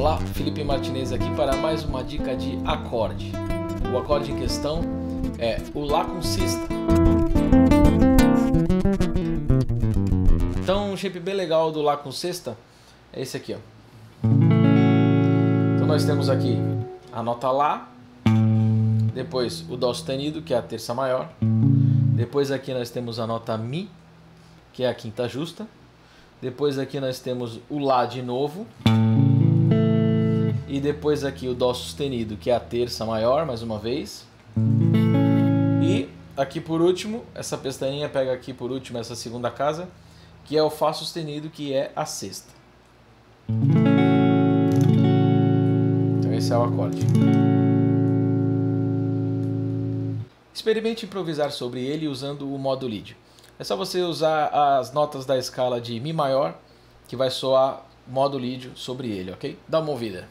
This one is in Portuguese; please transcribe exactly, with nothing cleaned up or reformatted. Olá, Felipe Martinez aqui para mais uma dica de acorde. O acorde em questão é o Lá com sexta. Então, um shape bem legal do Lá com sexta é esse aqui, ó. Então nós temos aqui a nota Lá, depois o Dó sustenido, que é a terça maior, depois aqui nós temos a nota Mi, que é a quinta justa, depois aqui nós temos o Lá de novo, e depois aqui o Dó sustenido, que é a terça maior, mais uma vez. E aqui por último, essa pestaninha pega aqui por último essa segunda casa, que é o Fá sustenido, que é a sexta. Então esse é o acorde. Experimente improvisar sobre ele usando o modo lídio. É só você usar as notas da escala de Mi maior, que vai soar modo lídio sobre ele, ok? Dá uma ouvida.